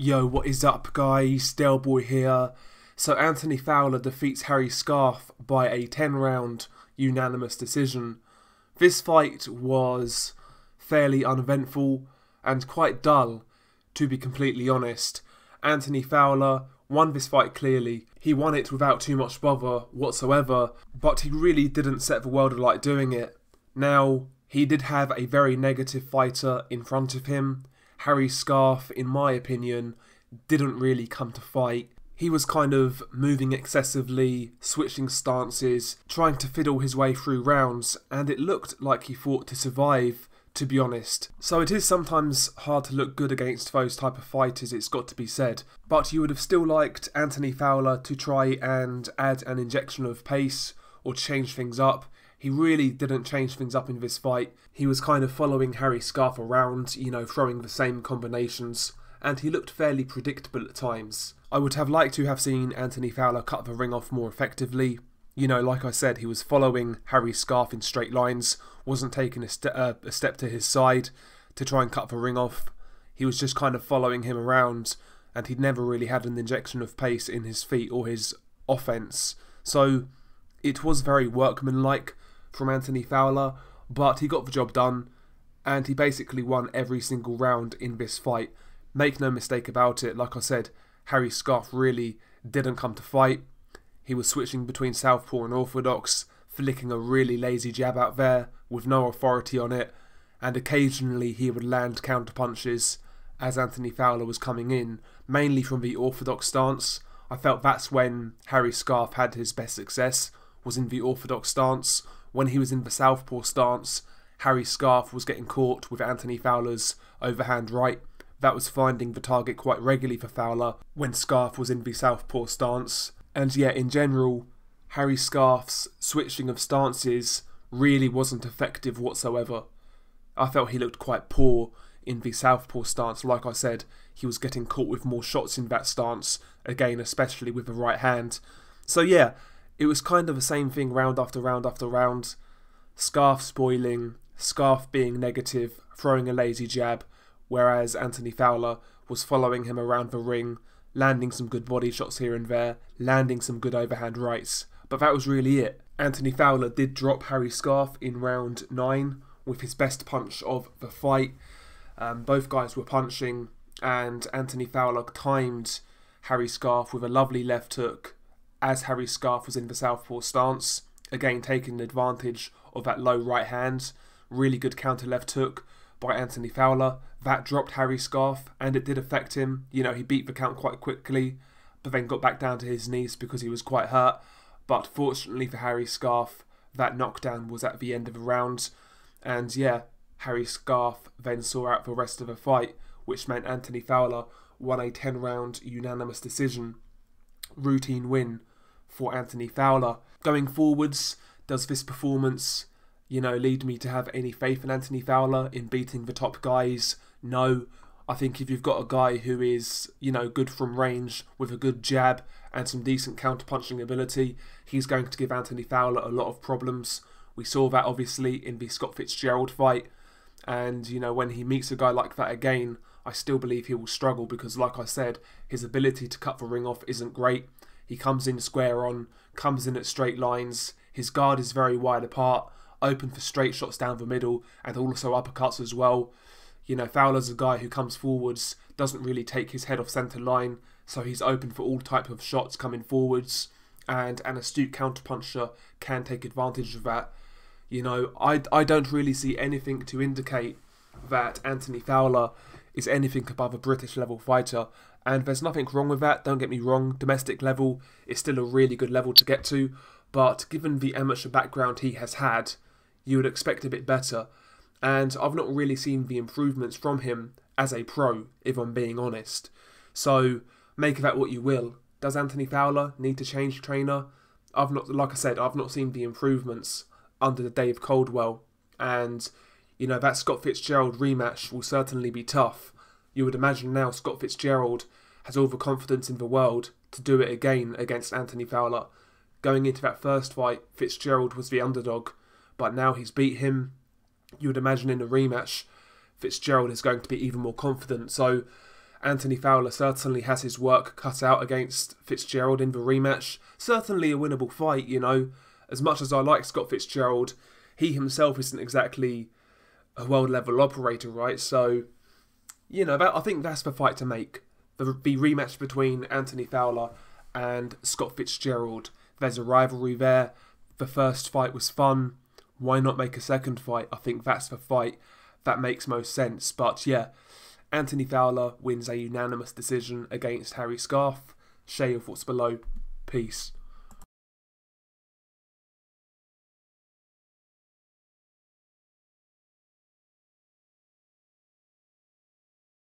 Yo, what is up guys, Dellboy here. So Anthony Fowler defeats Harry Scarff by a 10-round unanimous decision. This fight was fairly uneventful and quite dull, to be completely honest. Anthony Fowler won this fight clearly. He won it without too much bother whatsoever, but he really didn't set the world alight doing it. Now, he did have a very negative fighter in front of him. Harry Scarff, in my opinion, didn't really come to fight. He was kind of moving excessively, switching stances, trying to fiddle his way through rounds, and it looked like he fought to survive, to be honest. So it is sometimes hard to look good against those type of fighters, it's got to be said. But you would have still liked Anthony Fowler to try and add an injection of pace or change things up. He really didn't change things up in this fight. He was kind of following Harry Scarff around, you know, throwing the same combinations, and he looked fairly predictable at times. I would have liked to have seen Anthony Fowler cut the ring off more effectively. You know, like I said, he was following Harry Scarff in straight lines, wasn't taking a step to his side to try and cut the ring off. He was just kind of following him around, and he'd never really had an injection of pace in his feet or his offense. So it was very workmanlike from Anthony Fowler, but he got the job done, and he basically won every single round in this fight. Make no mistake about it, like I said, Harry Scarff really didn't come to fight. He was switching between southpaw and orthodox, flicking a really lazy jab out there with no authority on it, and occasionally he would land counterpunches as Anthony Fowler was coming in, mainly from the orthodox stance. I felt that's when Harry Scarff had his best success, was in the orthodox stance. When he was in the southpaw stance, Harry Scarff was getting caught with Anthony Fowler's overhand right. That was finding the target quite regularly for Fowler when Scarff was in the southpaw stance. And yeah, in general, Harry Scarff's switching of stances really wasn't effective whatsoever. I felt he looked quite poor in the southpaw stance. Like I said, he was getting caught with more shots in that stance, again, especially with the right hand. So yeah, it was kind of the same thing round after round after round. Scarff spoiling, Scarff being negative, throwing a lazy jab, whereas Anthony Fowler was following him around the ring, landing some good body shots here and there, landing some good overhand rights. But that was really it. Anthony Fowler did drop Harry Scarff in round 9 with his best punch of the fight. Both guys were punching, and Anthony Fowler timed Harry Scarff with a lovely left hook as Harry Scarff was in the southpaw stance, again taking advantage of that low right hand. Really good counter left hook by Anthony Fowler. That dropped Harry Scarff, and it did affect him. You know, he beat the count quite quickly, but then got back down to his knees because he was quite hurt. But fortunately for Harry Scarff, that knockdown was at the end of the round. And yeah, Harry Scarff then saw out the rest of the fight, which meant Anthony Fowler won a 10-round unanimous decision. Routine win for Anthony Fowler. Going forwards, does this performance, you know, lead me to have any faith in Anthony Fowler in beating the top guys? No. I think if you've got a guy who is, you know, good from range with a good jab and some decent counterpunching ability, he's going to give Anthony Fowler a lot of problems. We saw that obviously in the Scott Fitzgerald fight, and you know, when he meets a guy like that again, I still believe he will struggle because, like I said, his ability to cut the ring off isn't great. He comes in square on, comes in at straight lines. His guard is very wide apart, open for straight shots down the middle, and also uppercuts as well. You know, Fowler's a guy who comes forwards, doesn't really take his head off centre line, so he's open for all type of shots coming forwards, and an astute counterpuncher can take advantage of that. You know, I don't really see anything to indicate that Anthony Fowler is anything above a British level fighter, and there's nothing wrong with that, don't get me wrong. Domestic level is still a really good level to get to, but given the amateur background he has had, you would expect a bit better, and I've not really seen the improvements from him as a pro, if I'm being honest. So make of that what you will. Does Anthony Fowler need to change trainer? I've not, like I said, I've not seen the improvements under the Dave Caldwell, and you know, that Scott Fitzgerald rematch will certainly be tough. You would imagine now Scott Fitzgerald has all the confidence in the world to do it again against Anthony Fowler. Going into that first fight, Fitzgerald was the underdog, but now he's beat him. You would imagine in a rematch, Fitzgerald is going to be even more confident. So Anthony Fowler certainly has his work cut out against Fitzgerald in the rematch. Certainly a winnable fight, you know. As much as I like Scott Fitzgerald, he himself isn't exactly a world-level operator, right? So, you know, I think that's the fight to make. The rematch between Anthony Fowler and Scott Fitzgerald. There's a rivalry there. The first fight was fun. Why not make a second fight? I think that's the fight that makes most sense. But yeah, Anthony Fowler wins a unanimous decision against Harry Scarff. Share your thoughts below. Peace.